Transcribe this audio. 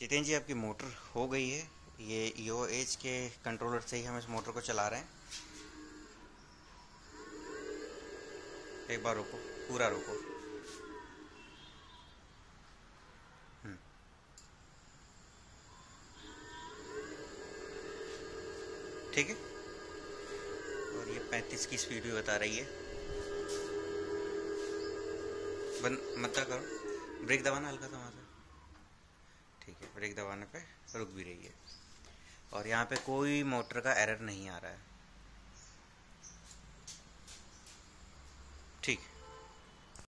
जितेंद्र जी आपकी मोटर हो गई है। ये EOH के कंट्रोलर से ही हम इस मोटर को चला रहे हैं। एक बार रुको, पूरा रुको। ठीक है, और ये 35 की स्पीड भी बता रही है। बंद मत करो, ब्रेक दबाना हल्का सा वहाँ से। ठीक है, ब्रेक दबाने पे रुक भी रही है और यहाँ पे कोई मोटर का एरर नहीं आ रहा है।